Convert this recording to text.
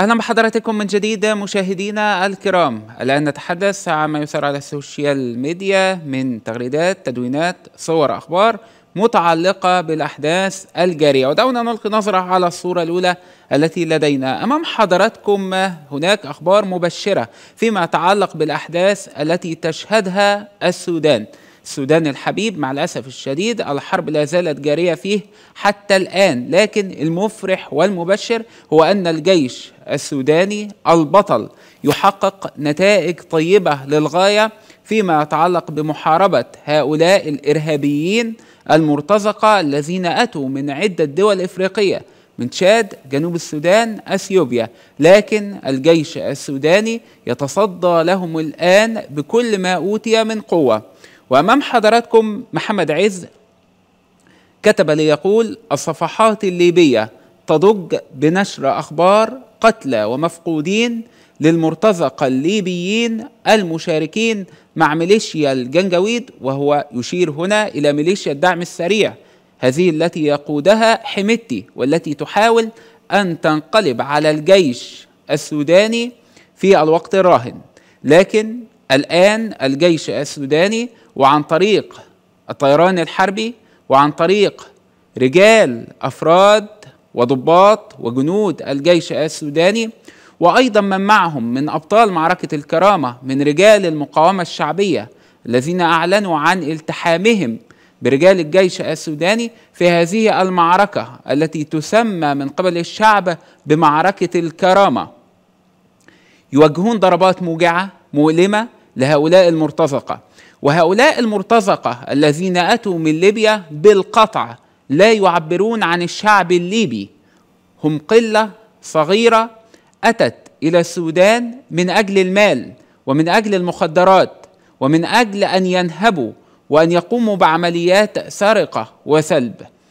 أهلا بحضراتكم من جديد مشاهدينا الكرام. الآن نتحدث عما يثار على السوشيال ميديا من تغريدات، تدوينات، صور، أخبار متعلقة بالأحداث الجارية. ودعونا نلقي نظرة على الصورة الأولى التي لدينا أمام حضراتكم. هناك أخبار مبشرة فيما يتعلق بالأحداث التي تشهدها السودان الحبيب. مع الأسف الشديد الحرب لا زالت جارية فيه حتى الآن، لكن المفرح والمبشر هو أن الجيش السوداني البطل يحقق نتائج طيبة للغاية فيما يتعلق بمحاربة هؤلاء الإرهابيين المرتزقة الذين أتوا من عدة دول إفريقية، من تشاد، جنوب السودان، أثيوبيا، لكن الجيش السوداني يتصدى لهم الآن بكل ما أوتي من قوة. وأمام حضراتكم محمد عز كتب ليقول: الصفحات الليبية تضج بنشر أخبار قتلى ومفقودين للمرتزقة الليبيين المشاركين مع ميليشيا الجنجويد، وهو يشير هنا إلى ميليشيا الدعم السريع، هذه التي يقودها حمدتي والتي تحاول أن تنقلب على الجيش السوداني في الوقت الراهن. لكن الآن الجيش السوداني وعن طريق الطيران الحربي وعن طريق رجال أفراد وضباط وجنود الجيش السوداني وأيضا من معهم من أبطال معركة الكرامة من رجال المقاومة الشعبية الذين أعلنوا عن التحامهم برجال الجيش السوداني في هذه المعركة التي تسمى من قبل الشعب بمعركة الكرامة، يوجهون ضربات موجعة مؤلمة لهؤلاء المرتزقة. وهؤلاء المرتزقة الذين أتوا من ليبيا بالقطع لا يعبرون عن الشعب الليبي، هم قلة صغيرة أتت إلى السودان من أجل المال ومن أجل المخدرات ومن أجل أن ينهبوا وأن يقوموا بعمليات سرقة وسلب.